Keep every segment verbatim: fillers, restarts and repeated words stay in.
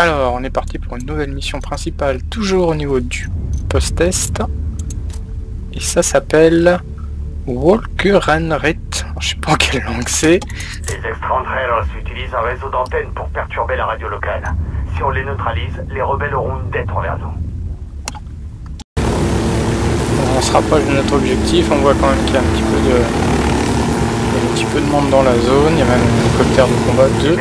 Alors, on est parti pour une nouvelle mission principale, toujours au niveau du post-test. Et ça s'appelle Walkurenritt. Je sais pas en quelle langue c'est. Les Extranjeros utilisent un réseau d'antennes pour perturber la radio locale. Si on les neutralise, les rebelles auront une dette envers nous. On se rapproche de notre objectif, on voit quand même qu'il y a un petit peu de... un petit peu de monde dans la zone, il y a même un hélicoptère de combat, deux.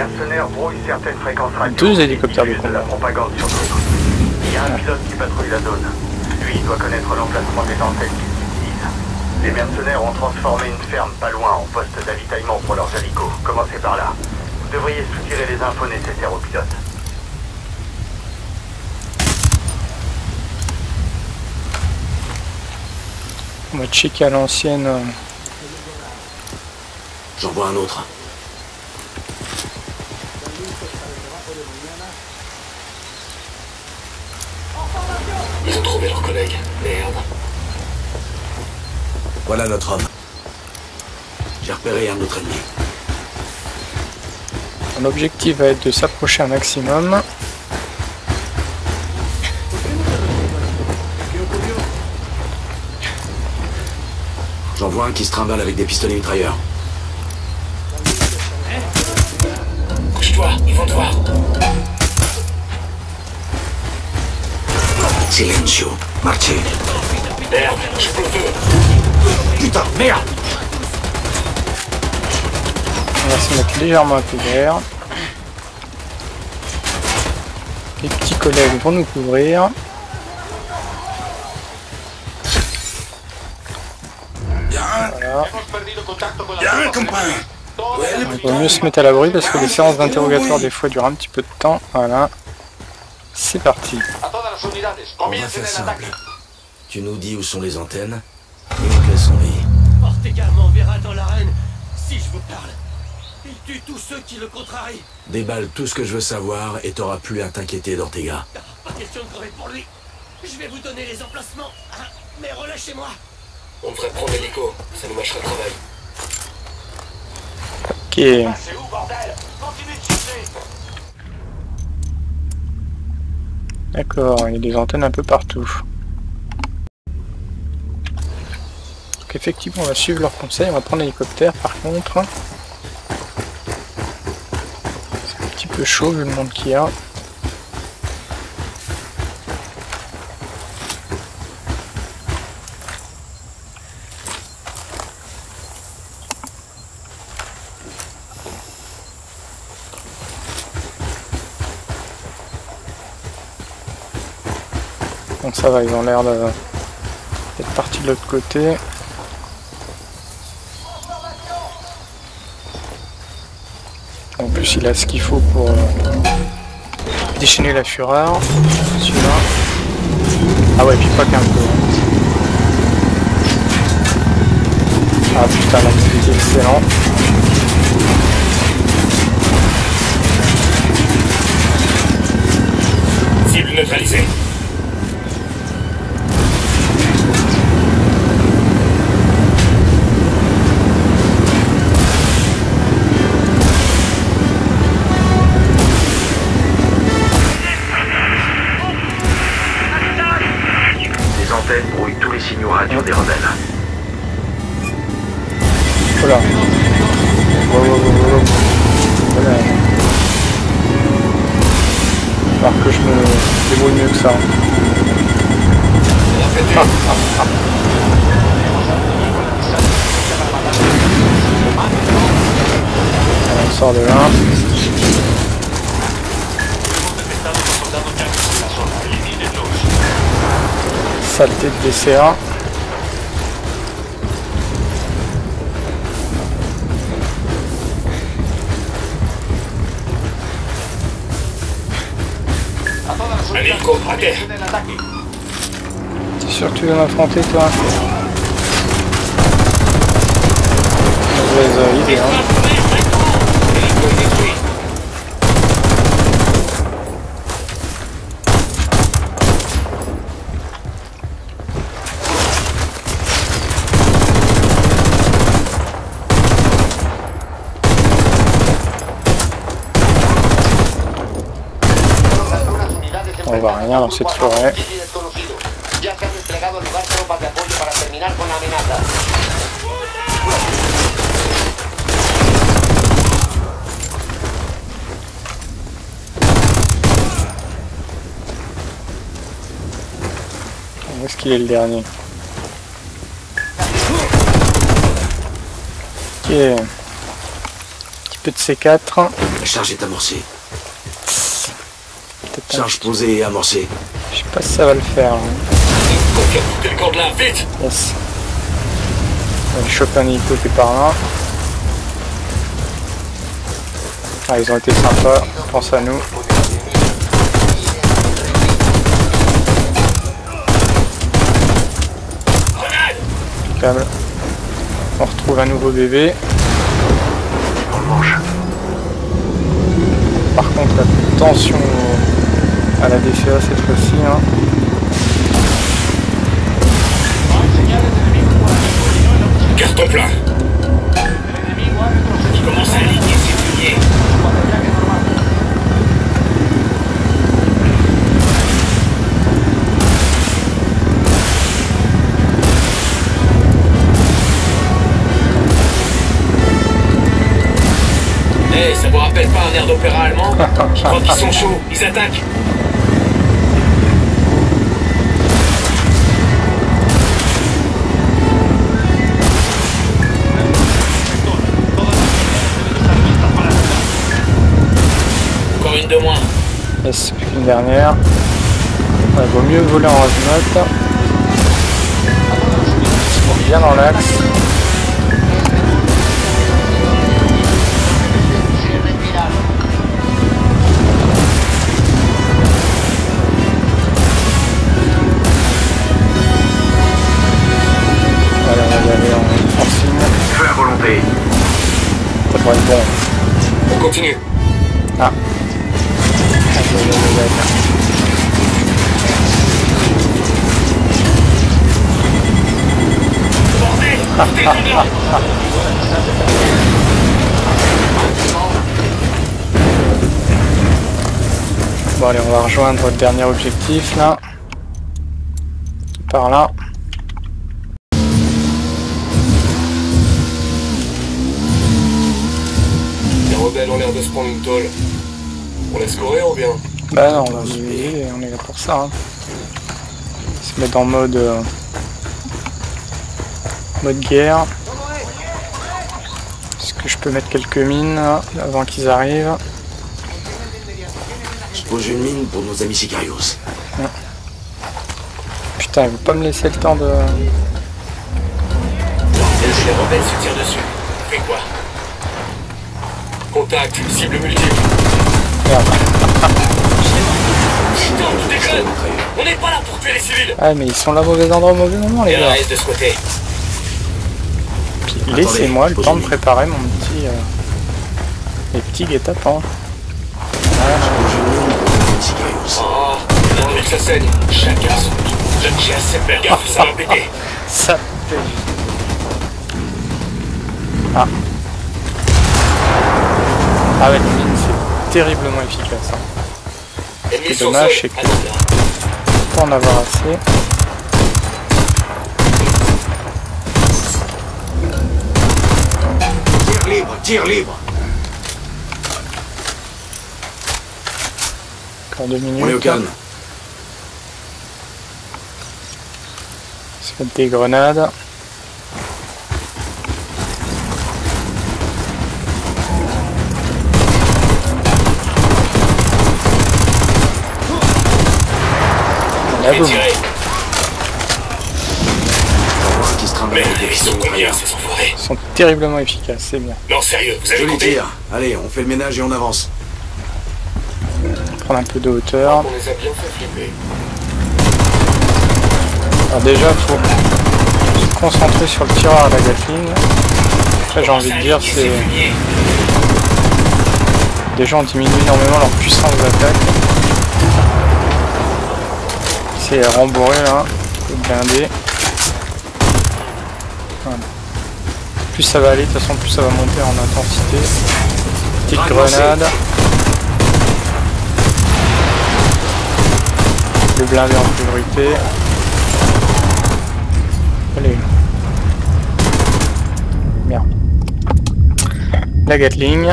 Deux hélicoptères de combat. Il y a un pilote qui patrouille la zone. Lui, il doit connaître l'emplacement des antennes qu'ils utilisent. Les mercenaires ont transformé une ferme pas loin en poste d'avitaillement pour leurs hélicos. Commencez par là. Vous devriez soutirer les infos nécessaires aux pilotes. On va checker à l'ancienne... J'en vois un autre. Ils ont trouvé leur collègue. Merde. Voilà notre homme. J'ai repéré un autre ennemi. Mon objectif va être de s'approcher un maximum. J'en vois un qui se trimballe avec des pistolets mitrailleurs. Ils vont te voir. Silencio, marchez. Merde, je peux te... Putain, merde. On va se mettre légèrement à couvert. Les petits collègues vont nous couvrir. Voilà. Il vaut mieux se mettre à l'abri parce que les séances d'interrogatoire des fois durent un petit peu de temps. Voilà. C'est parti. On va faire simple. Tu nous dis où sont les antennes et on te laisse en vie. Ortega m'enverra dans l'arène si je vous parle. Il tue tous ceux qui le contrarient. Déballe tout ce que je veux savoir et t'auras plus à t'inquiéter d'Ortega. Pas question de crever pour lui. Je vais vous donner les emplacements. Mais relâchez-moi. On devrait prendre l'hélico. Ça nous mâchera le travail. Ok. D'accord, il y a des antennes un peu partout. Donc effectivement, on va suivre leurs conseils, on va prendre l'hélicoptère par contre. C'est un petit peu chaud vu le monde qu'il y a. Bon, ça va, ils ont l'air d'être partis de l'autre côté. En plus, il a ce qu'il faut pour euh, déchaîner la fureur. Celui-là. Ah ouais, puis pas qu'un peu. Ah putain, la musique est excellente. Cible neutralisée. Signaux radio des rebelles. Voilà. Wow, wow, wow, wow. Voilà. Alors que je me débrouille mieux que ça. Ah, ah, ah. On sort de là. Saleté de D C A. T'es sûr que tu veux m'affronter toi? Mauvaise idée hein. On va rien dans cette forêt. Ya se han desplegado en lugar de tropas de apoyo para terminar con la amenaza. Où est-ce qu'il est le dernier? Ok. Un petit peu de C quatre. La charge est amorcée. Charge posée et amorcée. Je sais pas si ça va le faire. Yes. On va choper un hélico qui est par là. Ah, ils ont été sympas, pense à nous. Câble. On retrouve un nouveau bébé. Par contre, la tension à la D C A cette fois-ci. Hein. Carton plein. Il commence à aligner ses piliers. Eh, hey, ça vous rappelle pas un air d'opéra allemand? Je crois qu'ils sont chauds, ils attaquent. De moins. Et c'est plus qu'une dernière. Ouais, vaut mieux voler en résumé. Bien dans l'axe. Allez, on va y aller en signe. Feu à volonté. Ça pourrait être bon. On continue. Ah. Bon allez, on va rejoindre le dernier objectif là, par là. Les rebelles ont l'air de se prendre une tôle. On laisse courir ou bien? Bah non, on, les... on est là pour ça. Hein. Se mettre en mode euh... mode guerre. Est-ce que je peux mettre quelques mines là, avant qu'ils arrivent? Je pose une mine pour nos amis Sicarios. Ouais. Putain, ils vont pas me laisser le temps de. Les rebelles se tirent dessus. Fais quoi? Contact, cible multiple. On n'est pas là pour tuer les civils. Ah mais ils sont là au mauvais endroit au mauvais moment les gars. Laissez-moi le temps de préparer mon petit euh, les petits guet-apens. Ça pète. Ah. Ah ouais. Terriblement efficace. Hein. Ce qui est dommage, c'est qu'on peut pas en avoir assez. Tire libre, tire libre. Encore deux minutes. On est au calme. Se mettre des grenades. Ah, bon. Mais ils sont combien ces enfoirés? Ils sont terriblement efficaces, c'est bien. Non sérieux, vous avez compté? Allez, on fait le ménage et on avance. Prendre un peu de hauteur. Alors déjà, faut se concentrer sur le tireur à la Gatling. Après, j'ai envie de dire, c'est déjà on diminue énormément leur puissance d'attaque. C'est rembourré là, blindé. Voilà. Plus ça va aller, de toute façon, plus ça va monter en intensité. Petite grenade. le blindé en priorité. Allez. Merde. La Gatling.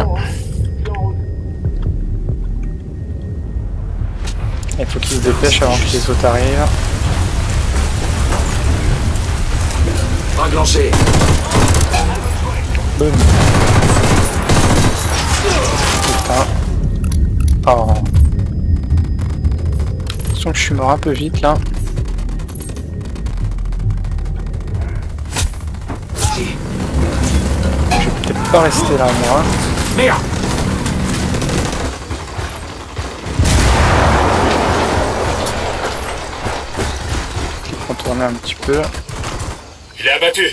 Il faut qu'ils se dépêchent avant que les autres arrivent. Enclenché. Boum. Putain. Oh. De toute façon, je suis mort un peu vite là. Je vais peut-être pas rester là moi. Merde. Je vais contourner un petit peu. Il est abattu.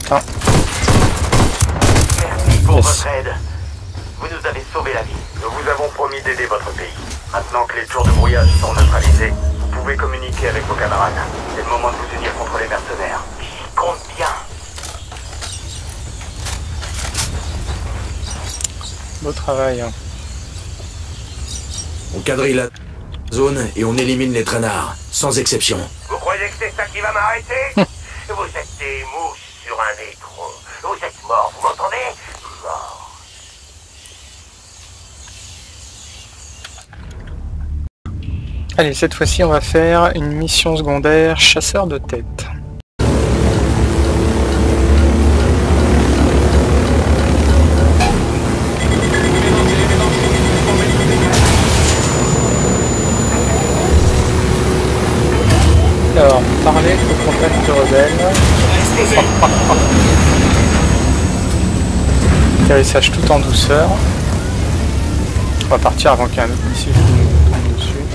Putain. Merci pour votre aide. Vous nous avez sauvé la vie. Nous vous avons promis d'aider votre pays. Maintenant que les tours de brouillage sont neutralisées, vous pouvez communiquer avec vos camarades. C'est le moment de vous unir contre les mercenaires. J'y compte bien. Beau travail. Hein. On quadrille la zone et on élimine les traînards, sans exception. Vous croyez que c'est ça qui va m'arrêter? Vous êtes des mouches sur un étron. Vous êtes morts, vous m'entendez? Morts. Allez, cette fois-ci, on va faire une mission secondaire chasseur de tête. Alors, parler au contact de rebelles. Oh, oh, oh. Atterrissage tout en douceur. On va partir avant qu'il y ait un autre missile qui tombe dessus.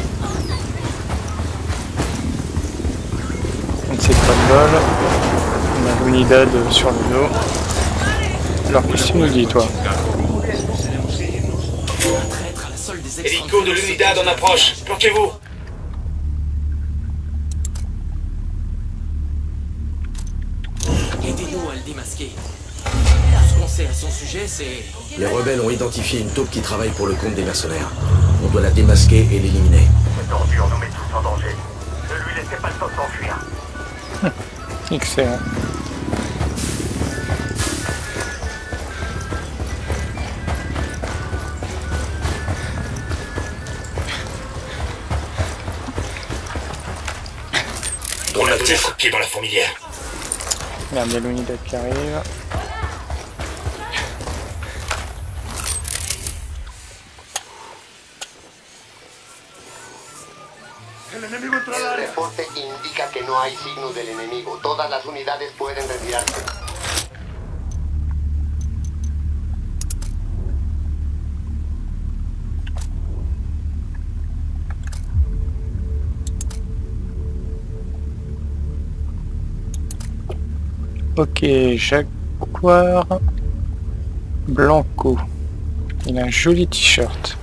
On ne sait pas de vol. On a l'unidad sur le dos. Alors, qu'est-ce que tu nous dis, toi? Hélico de l'unidad en approche. Planquez-vous. Les rebelles ont identifié une taupe qui travaille pour le compte des mercenaires. On doit la démasquer et l'éliminer. Cette ordure nous met tous en danger. Ne lui laissez pas le temps de s'enfuir. Excellent. On a tous les pieds dans la fourmilière. Merde, il y a l'unité qui arrive. Ok, Jaguar Blanco. Il a un joli t-shirt.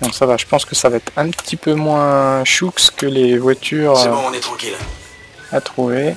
Donc ça va, je pense que ça va être un petit peu moins choux que les voitures euh, bon, on est tranquille. À trouver.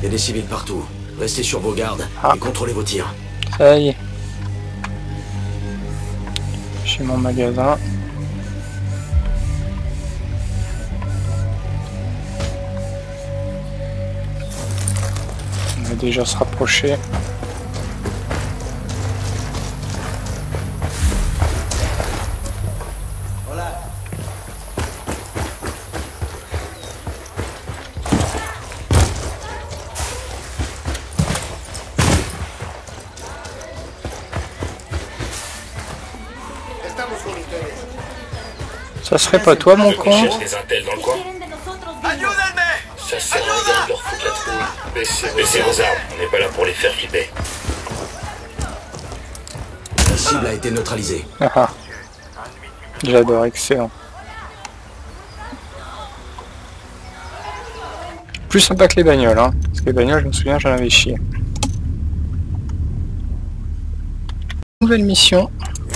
Il y a des civils partout. Restez sur vos gardes ah. et contrôlez vos tirs. Ça y est. J'ai mon magasin. On va va déjà se rapprocher. Ça serait pas toi, mon con? Ça sert à rien de leur foutre la trouille. Baissez, baissez vos armes, on n'est pas là pour les faire flipper. La cible a été neutralisée. Ah, j'adore, excellent. Plus sympa que les bagnoles, hein. Parce que les bagnoles, je me souviens, j'en avais chié. Nouvelle mission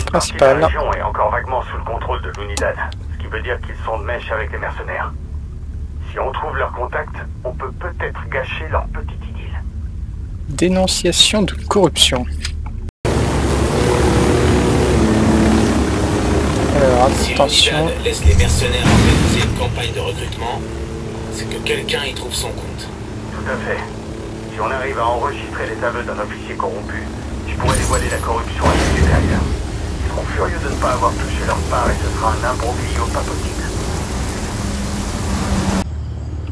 principale. La région est encore vaguement sous le contrôle de l'Unidad, ce qui veut dire qu'ils sont de mèche avec les mercenaires. Si on trouve leur contact, on peut peut-être gâcher leur petite idylle. Dénonciation de corruption. Alors, attention. Si laisse les mercenaires organiser une campagne de recrutement, c'est que quelqu'un y trouve son compte. Tout à fait. Si on arrive à enregistrer les aveux d'un officier corrompu, je pourrais dévoiler la corruption à ses supérieurs. Ils seront furieux de ne pas avoir touché leur part et ce sera un imbroglio pas possible.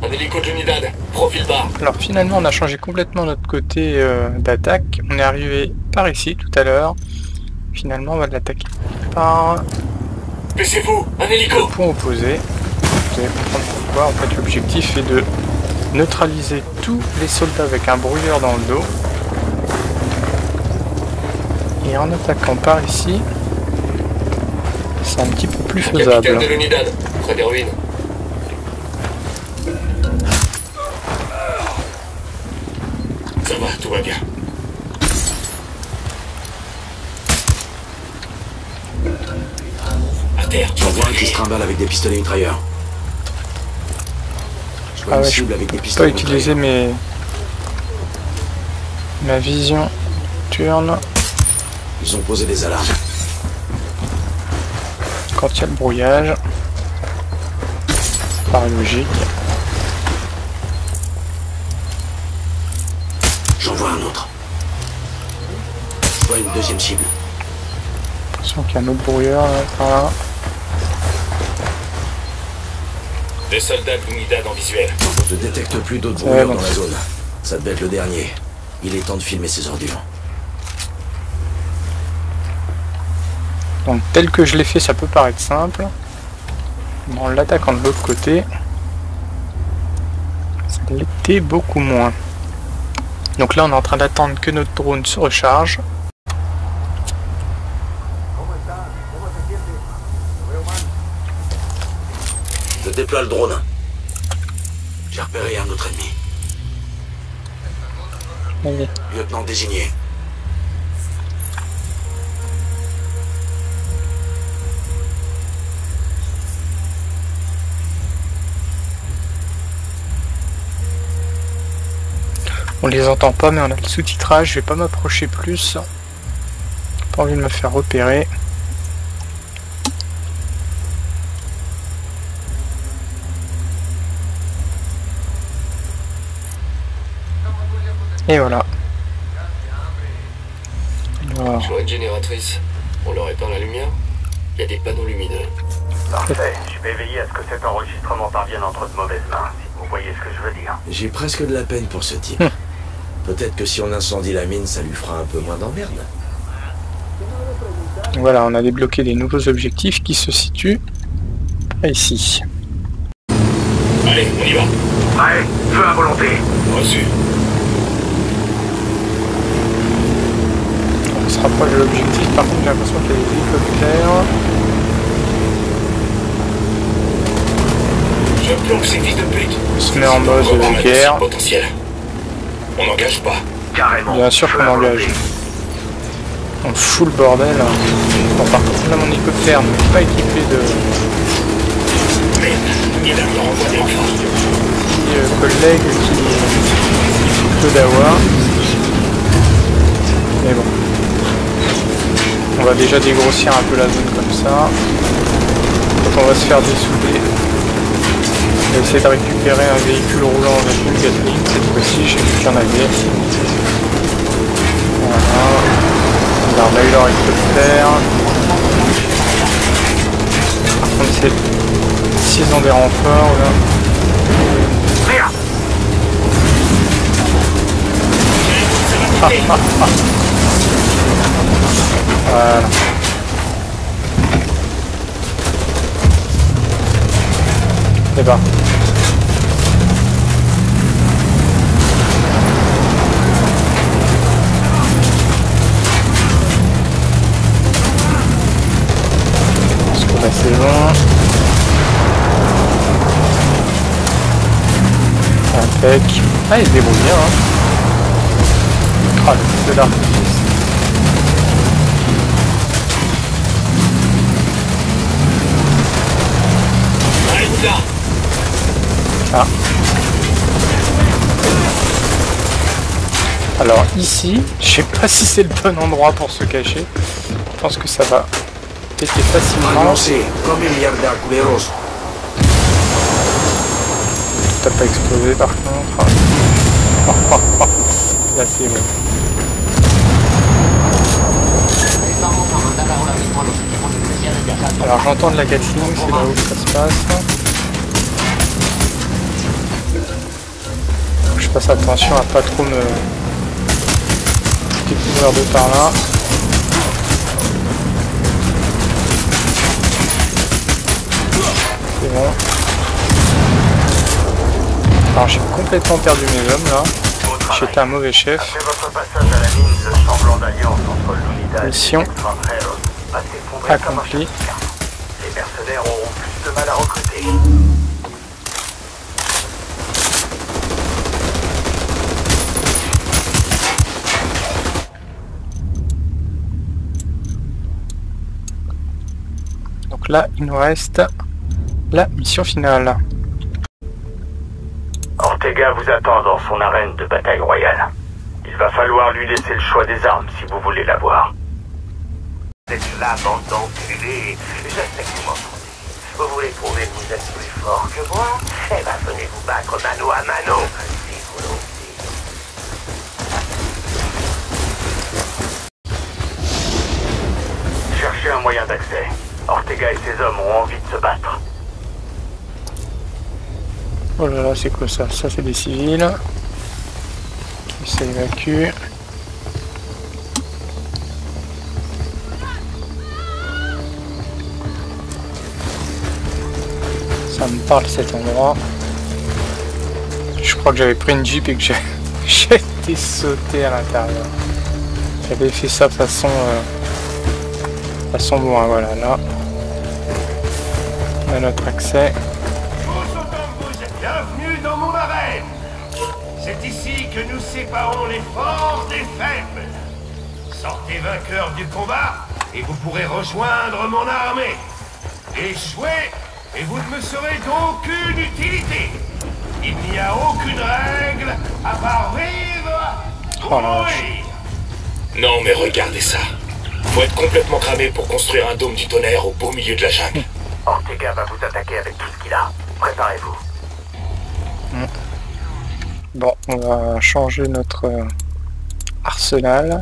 Un hélico de l'Unidad, profil bas. Alors finalement on a changé complètement notre côté euh, d'attaque. On est arrivé par ici tout à l'heure. Finalement on va l'attaquer par... Baissez-vous, un hélico. Point opposé. Vous allez comprendre pourquoi. En fait l'objectif est de neutraliser tous les soldats avec un brouilleur dans le dos. Et en attaquant par ici, c'est un petit peu plus faisable. Capitaine de l'Unidad, près des ruines. Ça va, tout va bien. À terre, tu vois un qui se trimballe avec des pistolets mitrailleurs. Je vois ah une ouais, cible avec des pistolets mitrailleurs. Je peux pas utiliser mes... ma vision turne. Ils ont posé des alarmes. Quand il y a le brouillage, par logique. J'en vois un autre. Je vois une deuxième cible. J'ai l'impression qu'il y a un autre brouilleur là, par là. Des soldats de l'Unidad en visuel. Je ne détecte plus d'autres brouilleurs dans la zone. Ça devait être le dernier. Il est temps de filmer ces ordures. Donc tel que je l'ai fait, ça peut paraître simple. Mais en l'attaquant de l'autre côté, ça l'était beaucoup moins. Donc là on est en train d'attendre que notre drone se recharge. Je déploie le drone. J'ai repéré un autre ennemi. Oui. Lieutenant désigné. On les entend pas mais on a le sous-titrage, je vais pas m'approcher plus. Pas envie de me faire repérer. Et voilà. Alors... J'aurais une génératrice. On leur éteint la lumière. Il y a des panneaux lumineux. Parfait, je vais veiller à ce que cet enregistrement parvienne entre de mauvaises mains, si vous voyez ce que je veux dire. J'ai presque de la peine pour ce type. Hum. Peut-être que si on incendie la mine, ça lui fera un peu moins d'emmerde. Voilà, on a débloqué des nouveaux objectifs qui se situent ici. Allez, on y va. Prêt, feu à volonté. Reçu. On se rapproche de l'objectif, par contre j'ai l'impression qu'il y a des hélicoptères. Je plonge ces fils de pute. On se met en mode de guerre. Potentiel. On n'engage pas. Carrément. Bien sûr qu'on engage. On fout le bordel. Bon, par contre, là, mon hélicoptère n'est pas équipé de. Mais il a encore envoyé en force. Petit euh, collègue qui peut d'avoir. Mais bon. On va déjà dégrossir un peu la zone comme ça. Donc, on va se faire dessouder. J'ai essayé de récupérer un véhicule roulant avec une Gatling, cette fois-ci j'ai vu qu'il y en avait. celui-là il peut le faire. Par contre c'est s'ils ont des renforts là. Ah, ah, ah. Voilà. Et bah. Parce que là c'est bon. Impec. Ah, il se débrouille bien hein. Ah, le feu d'artifice. Ah. Alors ici, je sais pas si c'est le bon endroit pour se cacher. Je pense que ça va péter facilement. T'as pas explosé par contre. Oh, oh, oh. Là c'est bon. Alors j'entends de la gatling, c'est là où ça se passe. Donc, je passe attention à pas trop me découvrir de par là. C'est bon. Alors j'ai complètement perdu mes hommes là. J'étais un mauvais chef. Après votre passage à la mine, le semblant d'alliance entre l'unité et Extranjeros va s'effondrer comme un chef. Les mercenaires auront plus de mal à recruter. Donc là, il nous reste la mission finale. Ortega vous attend dans son arène de bataille royale. Il va falloir lui laisser le choix des armes si vous voulez l'avoir. Cette là, bande d'enculés, je sais que vous m'entendez. Vous voulez prouver que vous êtes plus fort que moi? Eh ben, venez vous battre mano à mano, si vous l'osez. Cherchez un moyen d'accès. Ortega et ses hommes ont envie de se battre. Oh là là, c'est quoi ça? Ça c'est des civils qui s'évacuent. Ça me parle cet endroit. Je crois que j'avais pris une jeep et que j'ai été sauté à l'intérieur. J'avais fait ça façon euh, façon loin. Voilà, là on a notre accès. C'est ici que nous séparons les forts des faibles. Sortez vainqueurs du combat et vous pourrez rejoindre mon armée. Échouez et vous ne me serez d'aucune utilité. Il n'y a aucune règle à part vivre ou mourir. Non mais regardez ça. Faut être complètement cramé pour construire un dôme du tonnerre au beau milieu de la jungle. Ortega va vous attaquer avec tout ce qu'il a. Préparez-vous. Mm. Bon, on va changer notre arsenal.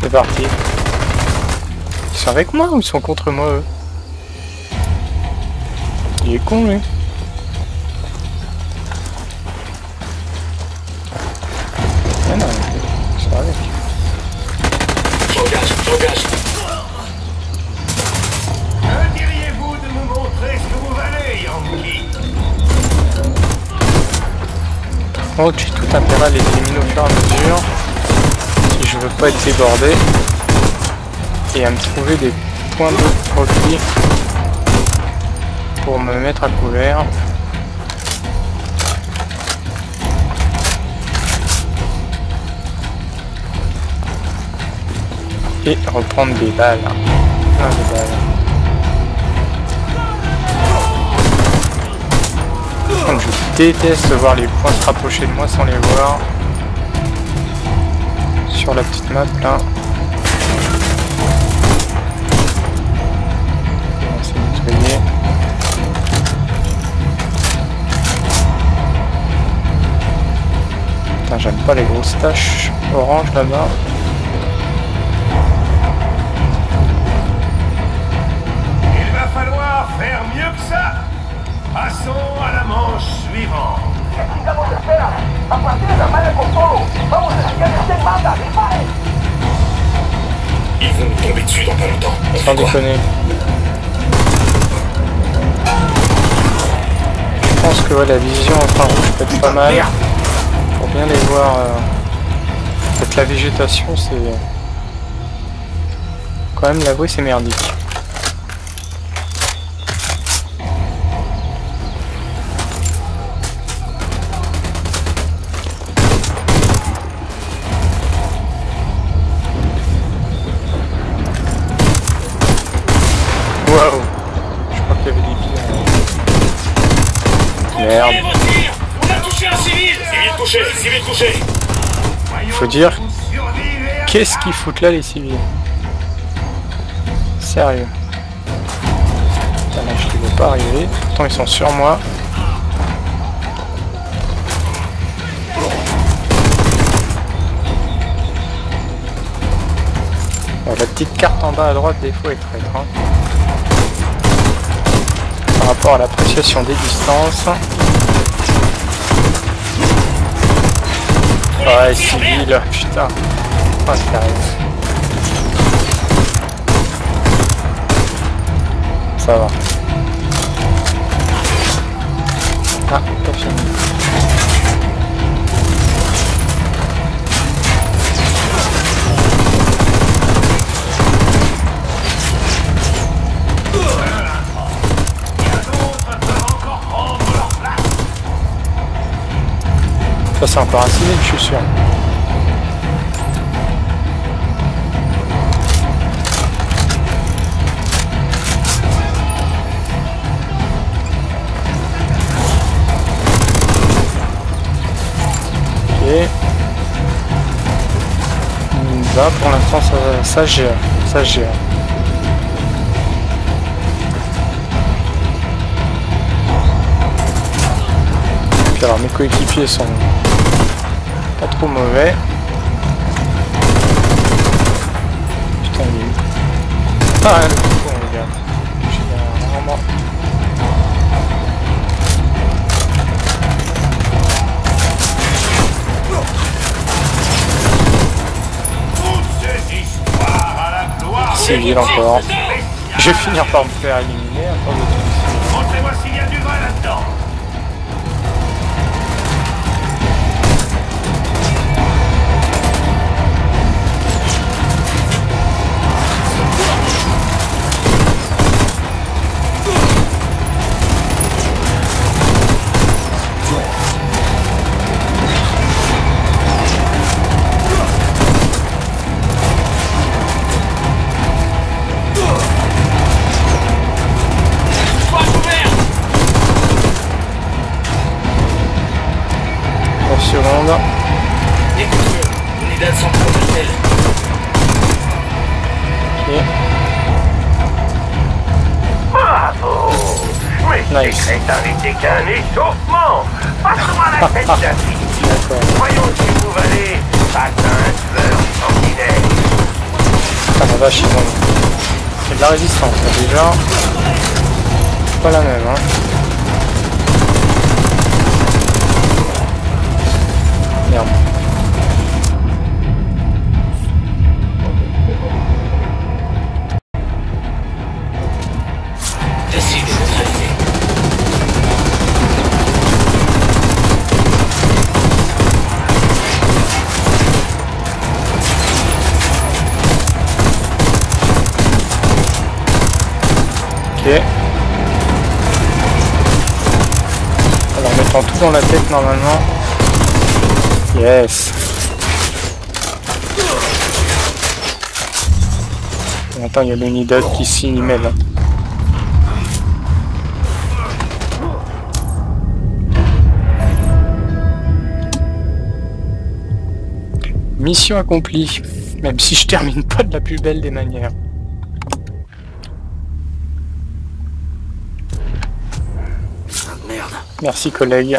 C'est parti. Ils sont avec moi ou ils sont contre moi eux ? Il est con, lui. Ah non, ça va avec. J'engage, j'engage. Que diriez-vous de nous montrer ce que vous valez, Yankee? Oh, j'ai tout intérêt à les éliminer au fur et à mesure. Si je veux pas être débordé. Et à me trouver des points de profit. Pour me mettre à couvert. Et reprendre des balles. Ah, des balles. Donc, je... déteste voir les points se rapprocher de moi sans les voir. Sur la petite map là. On s'est nettoyé. Putain, j'aime pas les grosses taches orange là-bas. Il va falloir faire mieux que ça. Passons à la manche suivante. Ils vont nous tomber dessus dans pas longtemps. Sans déconner. Je pense que ouais, la vision infrarouge peut être pas mal. Pour bien les voir. Euh... Peut-être la végétation, c'est. Quand même, l'avouer, c'est merdique. Faut dire, qu'est-ce qu'ils foutent là les civils? Sérieux. Putain, là, je les vois pas arriver. Pourtant ils sont sur moi. Bon, la petite carte en bas à droite des fois est traître. Hein. Par rapport à l'appréciation des distances. Ouais, civil, putain. Ah, c'est carré. Ça va. Ah, pas fini. Ça c'est encore un civil, je suis sûr. Ok. Bah pour l'instant ça, ça gère. Ça gère. Puis alors mes coéquipiers sont. Pas trop mauvais. Putain il est... Ah le coup on regarde. J'ai un moment. C'est vil encore. Je vais finir par me faire éliminer à force de tout. Montrez-moi s'il y a du vin là-dedans. C'est de la résistance là, déjà. C'est pas la même hein. Merde. Alors en mettant tout dans la tête normalement. Yes. Attends, il y a l'unidad qui s'y mêle. Mission accomplie, même si je termine pas de la plus belle des manières. Merci collègue.